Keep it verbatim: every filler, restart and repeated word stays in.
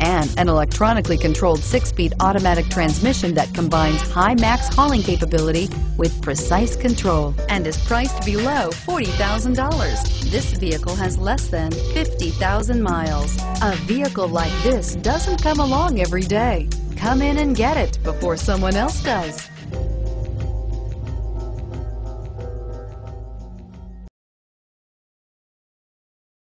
and an electronically controlled six-speed automatic transmission that combines high max hauling capability with precise control and is priced below forty thousand dollars. This vehicle has less than fifty thousand miles. A vehicle like this doesn't come along every day. Come in and get it before someone else does.